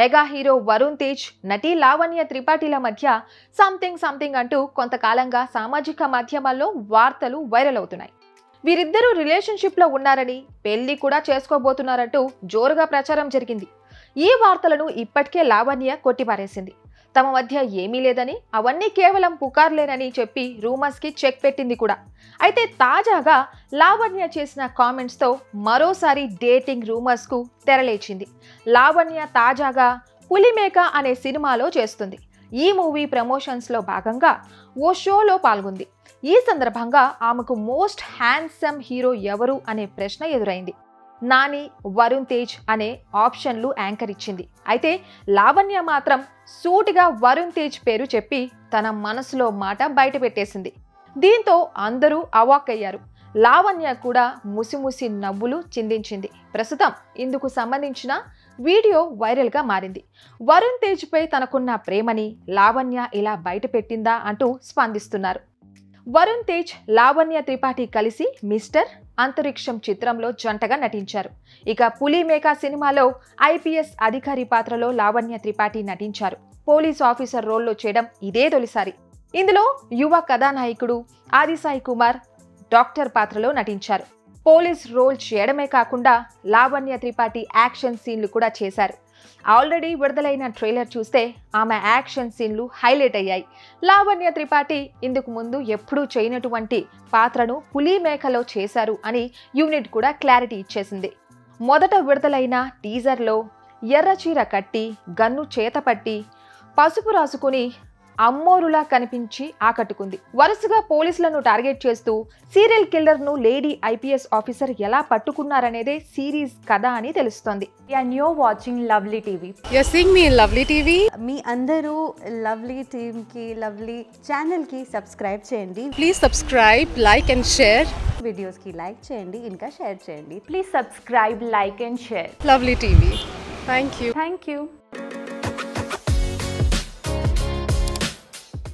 Mega hero Varun Tej నటి లావణ్య త్రిపాఠిల మధ్య something something అంటూ కొంతకాలంగా సామాజిక మాధ్యమాల్లో వార్తలు వైరల్ అవుతున్నాయి. వీరిద్దరూ రిలేషన్‌షిప్ లో ఉన్నారని, పెళ్లి కూడా చేసుకోబోతున్నారంటూ జోరుగా ప్రచారం జరిగింది. ఈ వార్తలను ఇప్పటికే లావణ్య కొట్టిపారేసింది. తమ మధ్య ఏమీ లేదని, అవన్నీ కేవలం పుకార్లేనని చెప్పి రూమర్స్ కి చెక్ పెట్టింది కూడా. అయితే తాజాగా లావణ్య చేసిన కామెంట్స్ తో మరోసారి డేటింగ్ రూమర్స్ కు తెరలేచింది. లావణ్య తాజాగా పులిమేక అనే సినిమాలో చేస్తుంది. ఈ మూవీ ప్రమోషన్స్ లో భాగంగా ఓ షోలో పాల్గొంది. ఈ సందర్భంగా ఆమెకు మోస్ట్ హ్యాండ్సమ్ హీరో ఎవరు అనే ప్రశ్న ఎదురైంది. నాని, వరుణ్ తేజ్ అనే ఆప్షన్లు యాంకర్ ఇచ్చింది. అయితే లావణ్య మాత్రం సూటిగా వరుణ్ తేజ్ పేరు చెప్పి తన మనసులో మాట బయట పెట్టేసింది. దీంతో అందరూ అవాక్ అయ్యారు. లావణ్య కూడా ముసిముసి నవ్వులు చిందించింది. ప్రస్తుతం ఇందుకు సంబంధించిన వీడియో వైరల్గా మారింది. వరుణ్ తేజ్పై తనకున్న ప్రేమని లావణ్య ఇలా బయట పెట్టిందా అంటూ స్పందిస్తున్నారు. వరుణ్ తేజ్, లావణ్య త్రిపాఠి కలిసి మిస్టర్ అంతరిక్షం చిత్రంలో జంటగా నటించారు. ఇక పులిమేక సినిమాలో ఐపీఎస్ అధికారి పాత్రలో లావణ్య త్రిపాఠి నటించారు. పోలీస్ ఆఫీసర్ రోల్లో చేయడం ఇదే తొలిసారి. ఇందులో యువ కథానాయకుడు ఆదిసాయి కుమార్ డాక్టర్ పాత్రలో నటించారు. పోలీస్ రోల్ చేయడమే కాకుండా లావణ్య త్రిపాఠి యాక్షన్ సీన్లు కూడా చేశారు. ఆల్రెడీ విడుదలైన ట్రైలర్ చూస్తే ఆమె యాక్షన్ సీన్లు హైలైట్ అయ్యాయి. లావణ్య త్రిపాఠి ఇందుకు ముందు ఎప్పుడూ చేయనటువంటి పాత్రను పులిమేకలో చేశారు అని యూనిట్ కూడా క్లారిటీ ఇచ్చేసింది. మొదట విడుదలైన టీజర్లో ఎర్రచీర కట్టి, గన్ను చేతపట్టి, పసుపు రాసుకుని అమ్మోరులా కనిపించి ఆకట్టుకుంది. వరుసగా పోలీసులను టార్గెట్ చేస్తూ సీరియల్ కిల్లర్ను లేడీ ఐపీఎస్ ఆఫీసర్ ఎలా పట్టుకున్నారనేదే సిరీస్ కథ అని తెలుస్తోంది. And you are watching lovely TV. You are seeing me lovely TV. మీ అందరూ లవ్లీ టీమ్ కి, లవ్లీ ఛానల్ కి సబ్స్క్రైబ్ చేయండి. Please subscribe, like and share. Videos కి లైక్ చేయండి, ఇంకా షేర్ చేయండి. Please subscribe, like and share lovely TV. Thank you.